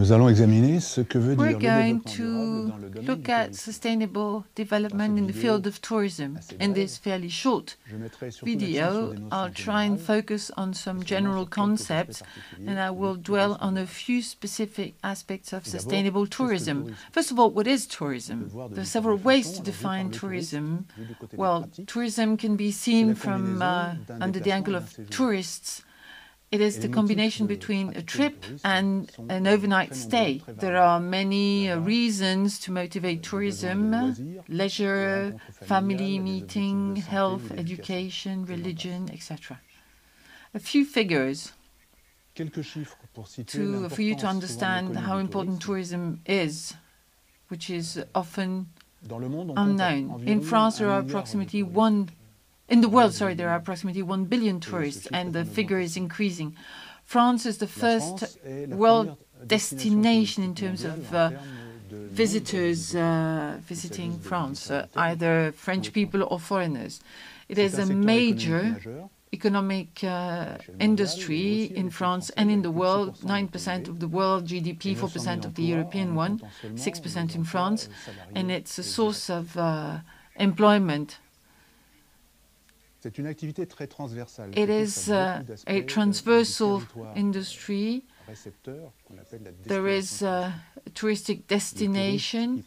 Nous allons examiner ce que veut dire look at sustainable development in the field of tourism. In this fairly short video, I'll try and focus on some general concepts, and I will dwell on a few specific aspects of sustainable tourism. First of all, what is tourism? There are several ways to define tourism. Well, tourism can be seen from under the angle of tourists. It is the combination between a trip and an overnight stay. There are many reasons to motivate tourism: leisure, family meeting, health, education, religion, etc. A few figures for you to understand how important tourism is, which is often unknown. In France, there are approximately there are approximately 1 billion tourists, and the figure is increasing. France is the first world destination in terms of visitors visiting France, either French people or foreigners. It is a major economic industry in France and in the world, 9% of the world GDP, 4% of the European one, 6% in France, and it's a source of employment. It is a transversal industry. There is a touristic destination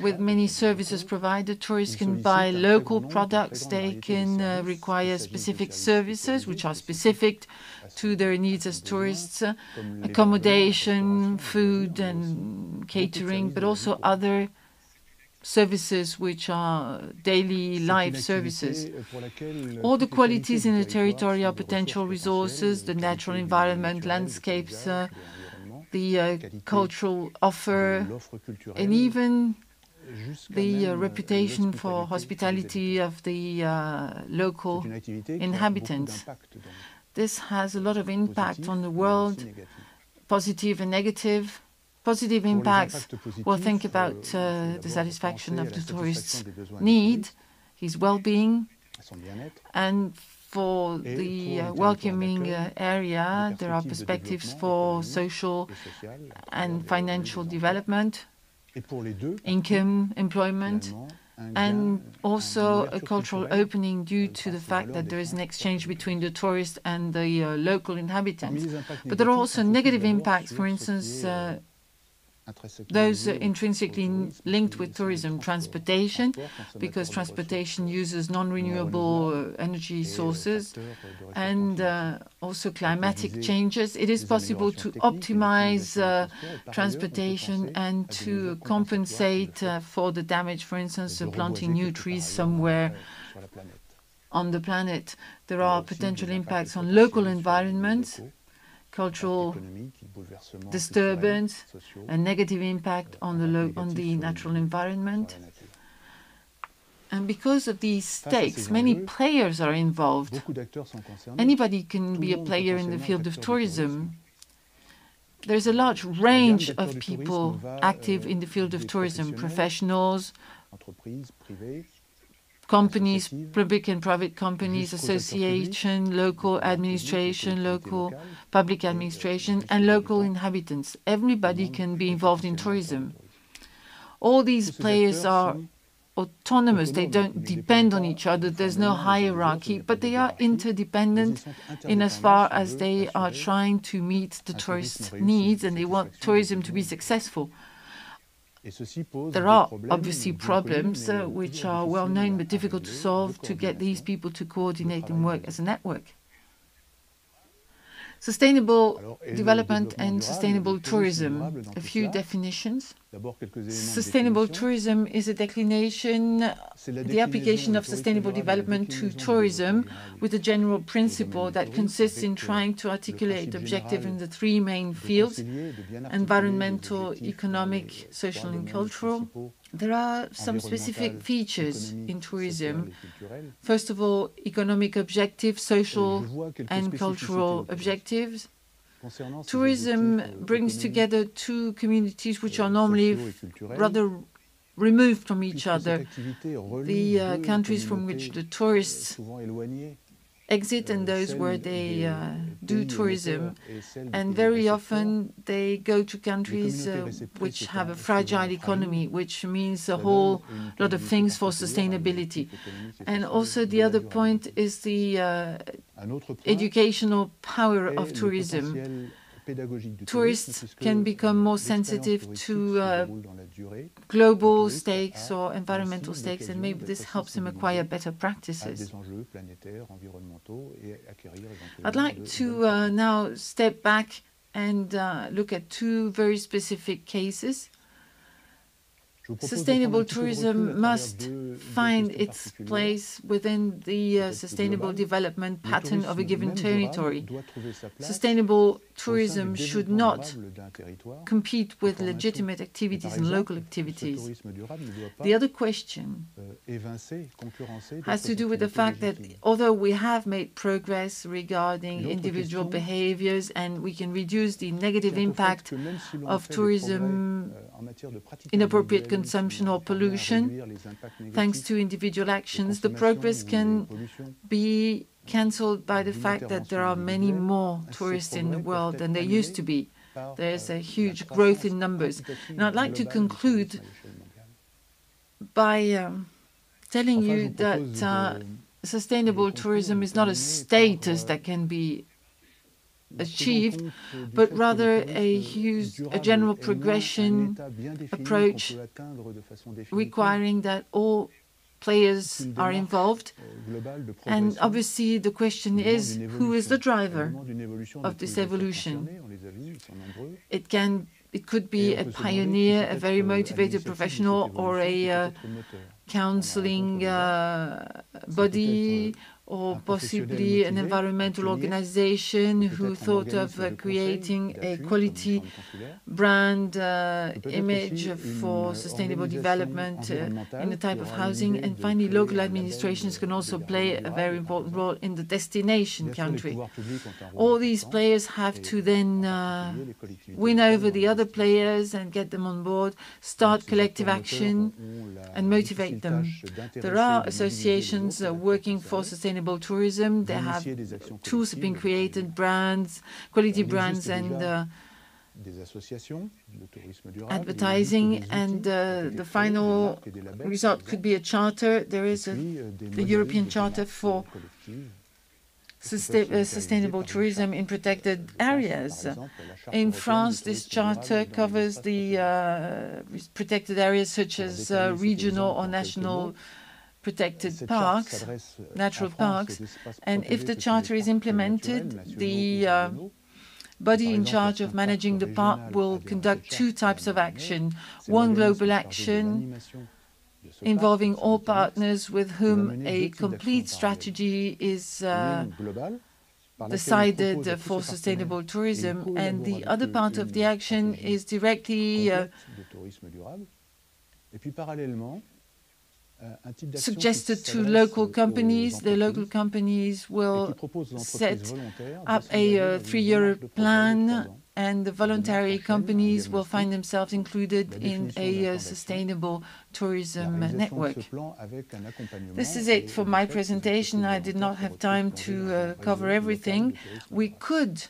with many services provided. Tourists can buy local products. They can require specific services, which are specific to their needs as tourists, accommodation, food and catering, but also other services which are daily life services. All the qualities in the territory are potential resources: the natural environment, landscapes, the cultural offer, and even the reputation for hospitality of the local inhabitants. This has a lot of impact on the world, positive and negative. Positive impacts, we'll think about the satisfaction of the tourist's need, his well-being, and for the welcoming area, there are perspectives for social and financial development, income, employment, and also a cultural opening due to the fact that there is an exchange between the tourist and the local inhabitants. But there are also negative impacts, for instance, those intrinsically linked with tourism: transportation, because transportation uses non-renewable energy sources, and also climatic changes. It is possible to optimize transportation and to compensate for the damage, for instance, of planting new trees somewhere on the planet. There are potential impacts on local environments, cultural disturbance, a negative impact on the natural environment. And because of these stakes, many players are involved. Anybody can be a player in the field of tourism. There's a large range of people active in the field of tourism: professionals, companies, public and private companies, association, local public administration, and local inhabitants. Everybody can be involved in tourism. All these players are autonomous. They don't depend on each other. There's no hierarchy, but they are interdependent in as far as they are trying to meet the tourists' needs, and they want tourism to be successful. There are obviously problems which are well known but difficult to solve to get these people to coordinate and work as a network. Sustainable development and sustainable tourism. A few definitions. Sustainable tourism is a declination, the application of sustainable development to tourism, with a general principle that consists in trying to articulate objectives in the three main fields: environmental, economic, social and cultural. There are some specific features in tourism. First of all, economic objectives, social and cultural objectives. Tourism brings together two communities which are normally rather removed from each other. The countries from which the tourists exit and those where they do tourism. And very often they go to countries which have a fragile economy, which means a whole lot of things for sustainability. And also the other point is the educational power of tourism. Tourists can become more sensitive to global stakes or environmental stakes, and maybe this helps them acquire better practices. I'd like to now step back and look at two very specific cases. Sustainable tourism must find its place within the sustainable development pattern of a given territory. Sustainable tourism should not compete with legitimate activities and local activities. The other question has to do with the fact that although we have made progress regarding individual behaviors and we can reduce the negative impact of tourism, inappropriate consumption or pollution, thanks to individual actions, the progress can be cancelled by the fact that there are many more tourists in the world than there used to be. There's a huge growth in numbers. And I'd like to conclude by telling you that sustainable tourism is not a status that can be achieved, but rather a general progression approach requiring that all players are involved. And obviously the question is, who is the driver of this evolution? It could be a pioneer, a very motivated professional, or a counseling body, or possibly an environmental organization who thought of creating a quality brand image for sustainable development in the type of housing. And finally, local administrations can also play a very important role in the destination country. All these players have to then win over the other players and get them on board, start collective action and motivate them. There are associations working for sustainable tourism. They have tools have been created, brands, quality brands, and advertising, and the final result could be a charter. There is the European Charter for sustainable tourism in protected areas. In France, this charter covers the protected areas such as regional or national protected parks, natural parks, and if the charter is implemented, the body in charge of managing the park will conduct two types of action. One global action involving all partners with whom a complete strategy is decided for sustainable tourism, and the other part of the action is directly suggested to local companies. The local companies will set up a three-year plan, and the voluntary companies will find themselves included in a sustainable tourism network. This is it for my presentation. I did not have time to cover everything. We could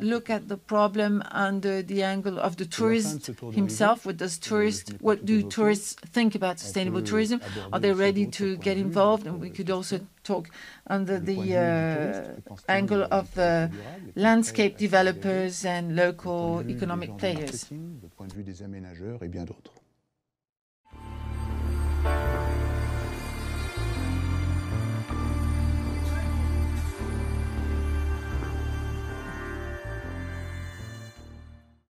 look at the problem under the angle of the tourist himself. What do tourists think about sustainable tourism? Are they ready to get involved? And we could also talk under the angle of the landscape developers and local economic players.